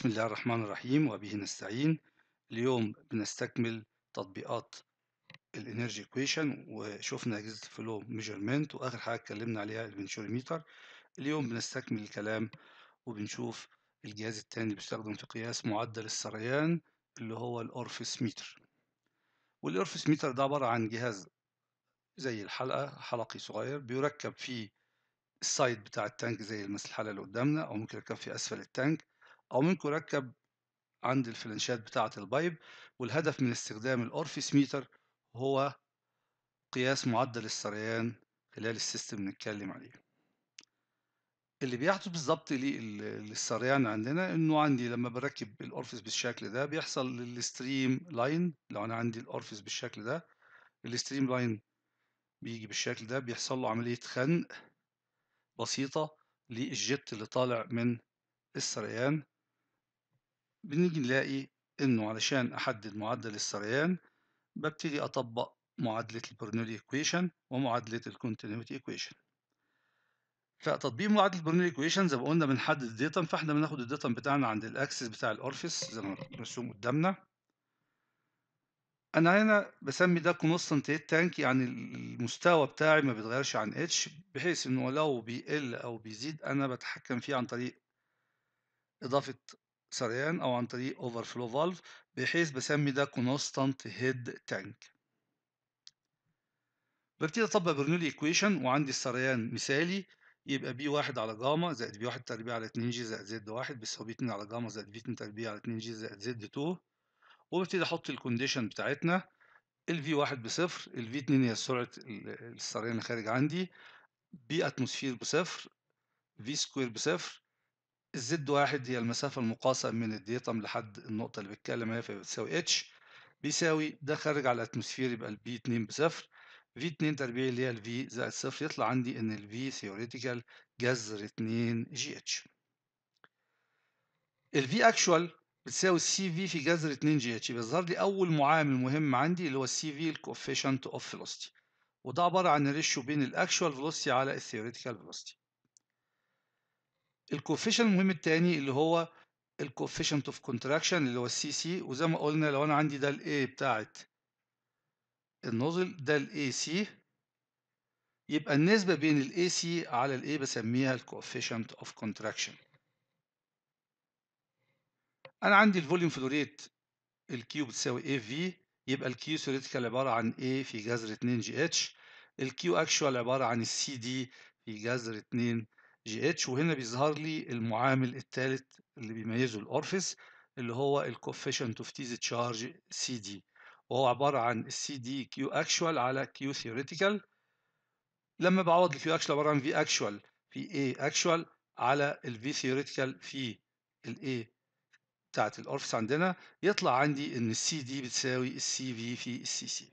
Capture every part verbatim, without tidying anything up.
بسم الله الرحمن الرحيم وبه نستعين. اليوم بنستكمل تطبيقات الانرجي ايكويشن، وشوفنا اجهزه الفلو ميجرمنت، واخر حاجه اتكلمنا عليها الفنتوري ميتر. اليوم بنستكمل الكلام وبنشوف الجهاز الثاني اللي بيستخدم في قياس معدل السريان اللي هو الاورفيس ميتر. والاورفيس ميتر ده عباره عن جهاز زي الحلقه، حلقي صغير بيركب فيه السايد بتاع التانك زي مثل الحلقه اللي قدامنا، او ممكن يركب فيه اسفل التانك، او ممكن يركب عند الفلنشات بتاعه البايب. والهدف من استخدام الاورفيس ميتر هو قياس معدل السريان خلال السيستم اللي بنتكلم عليه. اللي بيحدث بالظبط للسريان عندنا انه عندي لما بركب الاورفيس بالشكل ده بيحصل الستريم لاين. لو انا عندي الاورفيس بالشكل ده، الستريم لاين بيجي بالشكل ده، بيحصل له عمليه خنق بسيطه للجت اللي طالع من السريان. بنيجي نلاقي انه علشان احدد معدل السريان ببتدي اطبق معادله البرنولي ايكويشن ومعادله الكونتينيوتي ايكويشن. فتطبيق معادله برنولي ايكويشن زي ما قلنا بنحدد الديتم، فاحنا بناخد الديتم بتاعنا عند الاكسس بتاع الاورفيس زي ما مرسوم قدامنا. انا هنا بسمي ده كونستنت تانك، يعني المستوى بتاعي ما بيتغيرش عن اتش، بحيث انه لو بيقل او بيزيد انا بتحكم فيه عن طريق اضافه سريان او عن طريق اوفر فلو فالف، بحيث بسمي ده كونستانت هيد تانك. ببتدي اطبق برنولي ايكويشن وعندي السريان مثالي، يبقى بي واحد على جاما زائد بي واحد تربيع على اتنين جي زائد زد واحد بيساوي بي اتنين على جاما زائد بي اتنين تربيع على اتنين جي زائد زد اتنين. وببتدي احط الكونديشن بتاعتنا، الفي واحد بصفر، الفي اتنين هي سرعه السريان اللي خارج عندي، بي اتموسفير بصفر، في سكوير بصفر، الزد واحد هي المسافة المقاسة من الديتم لحد النقطة اللي بتكلم عليها، فبتساوي اتش بيساوي ده خارج على الاتموسفير يبقى البي اتنين بصفر، في اتنين تربيع اللي هي الفي زائد صفر، يطلع عندي إن الفي ثيوريتيكال جذر اتنين جي اتش. الفي اكشوال بتساوي السي في في جذر اتنين جي اتش. بيظهر لي أول معامل مهم عندي اللي هو السي في الكوفيشنت اوف فيلوستي، وده عبارة عن الريشيو بين الاكشوال فيلوستي على الثيوريتيكال فيلوستي. الكوفيشنت المهم التاني اللي هو الكوفيشنت اوف كونتراكشن اللي هو السي سي، وزي ما قلنا لو انا عندي ده الاي بتاعت النوزل، ده الاي سي، يبقى النسبه بين الاي سي على الاي بسميها الكوفيشنت اوف كونتراكشن. انا عندي الفوليوم فلو ريت الكيو بتساوي اي في، يبقى الكيو ثيوريتيكال عباره عن اي في جذر اتنين جي اتش، الكيو اكشوال عباره عن السي دي في جذر اتنين جي اتش. وهنا بيظهر لي المعامل الثالث اللي بيميزه الاورفيس اللي هو الكوفيشنت اوف ديشارج سي دي، وهو عباره عن السي دي كيو اكشوال على كيو ثيوريتيكال. لما بعوض الكيو اكشوال عباره عن في اكشوال في اي اكشوال على الفي ثيوريتيكال في الاي بتاعت الاورفيس عندنا، يطلع عندي ان السي دي بتساوي السي في في السي سي.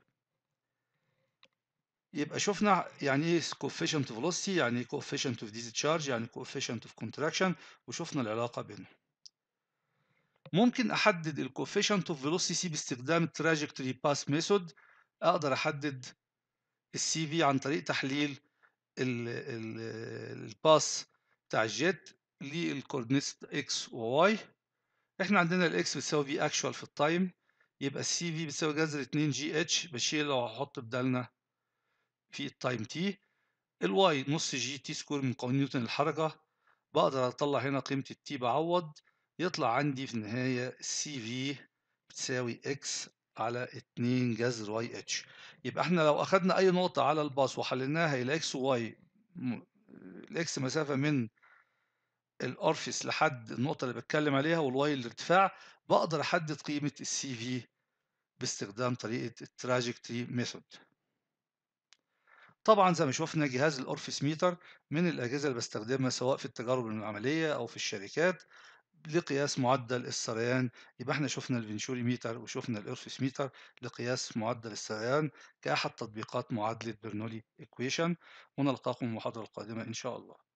يبقى شفنا يعني ايه coefficient of velocity، يعني ايه coefficient of discharge، يعني coefficient of contraction، وشفنا العلاقه بينهم. ممكن احدد ال coefficient of velocity باستخدام ال trajectory path method. اقدر احدد السي في عن طريق تحليل الباس بتاع الجيت للكوردينيتس اكس وواي. احنا عندنا الاكس بتساوي في اكشوال في التايم، يبقى السي في بتساوي جذر اتنين جي اتش بشيله واحط بدالنا في التايم تي. الواي نص جي تي سكوير من قوانين نيوتن الحركه، بقدر اطلع هنا قيمه التي، بعوض يطلع عندي في النهايه سي في بتساوي اكس على اتنين جذر واي اتش. يبقى احنا لو اخدنا اي نقطه على الباص وحللناها الى اكس وواي، الاكس مسافه من الاورفيس لحد النقطه اللي بتكلم عليها، والواي الارتفاع، بقدر احدد قيمه السي في باستخدام طريقه التراجكتري ميثود. طبعا زي ما شفنا جهاز الاورفيس ميتر من الاجهزه اللي بستخدمها سواء في التجارب العمليه او في الشركات لقياس معدل السريان. يبقى احنا شفنا الفنتوري ميتر وشفنا الاورفيس ميتر لقياس معدل السريان كاحد تطبيقات معادله برنولي ايكويشن، ونلقاكم المحاضره القادمه ان شاء الله.